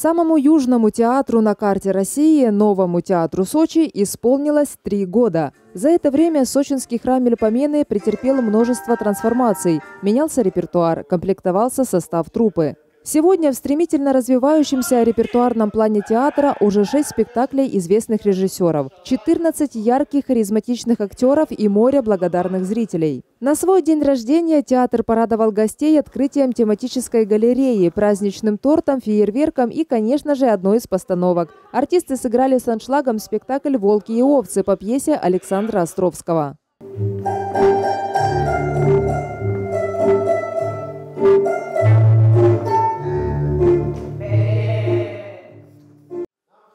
Самому южному театру на карте России, Новому театру Сочи, исполнилось 3 года. За это время сочинский храм Мельпомены претерпел множество трансформаций. Менялся репертуар, комплектовался состав труппы. Сегодня в стремительно развивающемся репертуарном плане театра уже 6 спектаклей известных режиссеров, 14 ярких харизматичных актеров и море благодарных зрителей. На свой день рождения театр порадовал гостей открытием тематической галереи, праздничным тортом, фейерверком и, конечно же, одной из постановок. Артисты сыграли с аншлагом спектакль «Волки и овцы» по пьесе Александра Островского.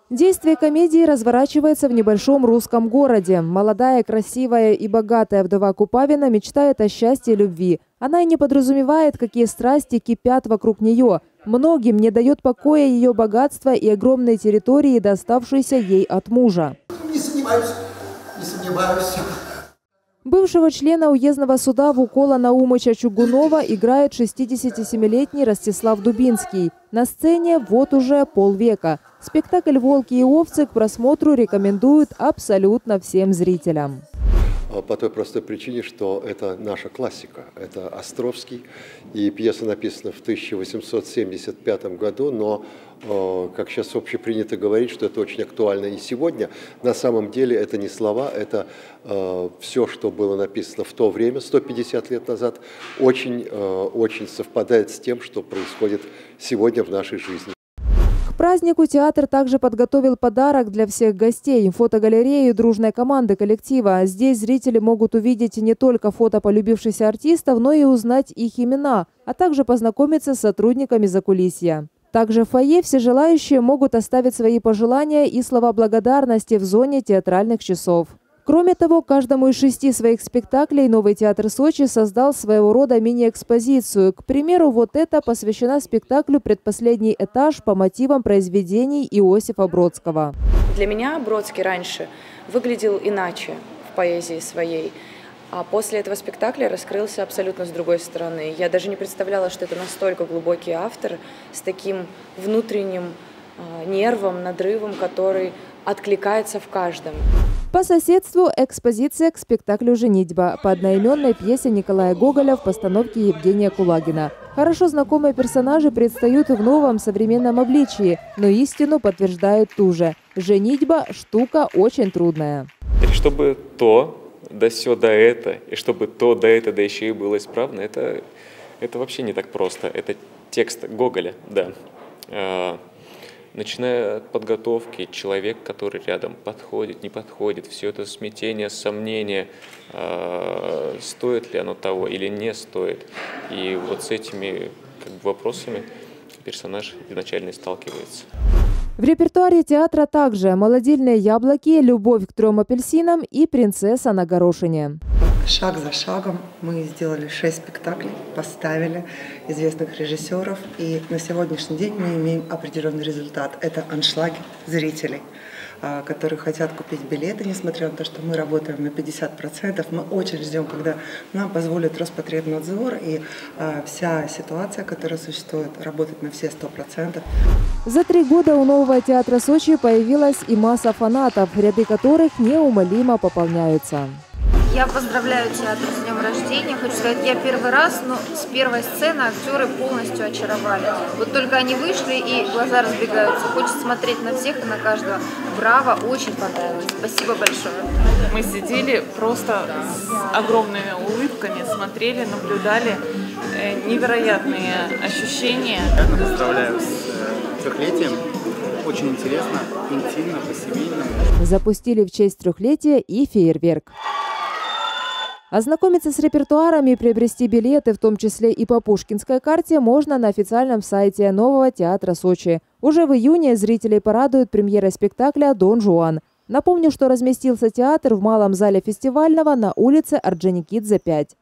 Действие комедии разворачивается в небольшом русском городе. Молодая, красивая и богатая вдова Купавина мечтает о счастье и любви. Она и не подразумевает, какие страсти кипят вокруг нее. Многим не дает покоя ее богатство и огромные территории, доставшиеся ей от мужа. Не сомневаюсь. Бывшего члена уездного суда Вукола Наумыча Чугунова играет 67-летний Ростислав Дубинский. На сцене вот уже полвека. Спектакль «Волки и овцы» к просмотру рекомендуют абсолютно всем зрителям. По той простой причине, что это наша классика. Это Островский. И пьеса написана в 1875 году, но, как сейчас общепринято говорить, что это очень актуально и сегодня. На самом деле это не слова, это все, что было написано в то время, 150 лет назад, очень совпадает с тем, что происходит сегодня в нашей жизни. К празднику театр также подготовил подарок для всех гостей – фотогалерею дружной команды коллектива. Здесь зрители могут увидеть не только фото полюбившихся артистов, но и узнать их имена, а также познакомиться с сотрудниками закулисья. Также в фойе все желающие могут оставить свои пожелания и слова благодарности в зоне театральных часов. Кроме того, каждому из 6 своих спектаклей Новый театр Сочи создал своего рода мини-экспозицию. К примеру, вот это посвящено спектаклю «Предпоследний этаж» по мотивам произведений Иосифа Бродского. Для меня Бродский раньше выглядел иначе в поэзии своей. А после этого спектакля раскрылся абсолютно с другой стороны. Я даже не представляла, что это настолько глубокий автор с таким внутренним нервом, надрывом, который откликается в каждом. По соседству экспозиция к спектаклю «Женитьба» по одноименной пьесе Николая Гоголя в постановке Евгения Кулагина. Хорошо знакомые персонажи предстают в новом современном обличии, но истину подтверждают ту же. Женитьба – штука очень трудная. Чтобы то... да все, да это, и чтобы то, да это, да еще и было исправно, это вообще не так просто. Это текст Гоголя, да. Начиная от подготовки, человек, который рядом, подходит, не подходит, все это смятение, сомнение, стоит ли оно того или не стоит. И вот с этими вопросами персонаж изначально сталкивается. В репертуаре театра также «Молодильные яблоки», «Любовь к трём апельсинам» и «Принцесса на горошине». Шаг за шагом мы сделали 6 спектаклей, поставили известных режиссеров. И на сегодняшний день мы имеем определенный результат. Это аншлаги зрителей, которые хотят купить билеты, несмотря на то, что мы работаем на 50%. Мы очень ждем, когда нам позволит Роспотребнадзор, и вся ситуация, которая существует, работает на все 100%. За 3 года у Нового театра Сочи появилась и масса фанатов, ряды которых неумолимо пополняются. Я поздравляю театр с днем рождения. Хочу сказать, я первый раз, но с первой сцены актеры полностью очаровали. Вот только они вышли, и глаза разбегаются. Хочется смотреть на всех и на каждого. Браво, очень понравилось. Спасибо большое. Мы сидели просто с огромными улыбками, смотрели, наблюдали. Невероятные ощущения. Я поздравляю с 3-летием. Очень интересно, интимно, по-семейному. Запустили в честь 3-летия и фейерверк. Ознакомиться с репертуарами и приобрести билеты, в том числе и по Пушкинской карте, можно на официальном сайте Нового театра Сочи. Уже в июне зрителей порадует премьера спектакля «Дон Жуан». Напомню, что разместился театр в малом зале фестивального на улице Орджоникидзе, 5.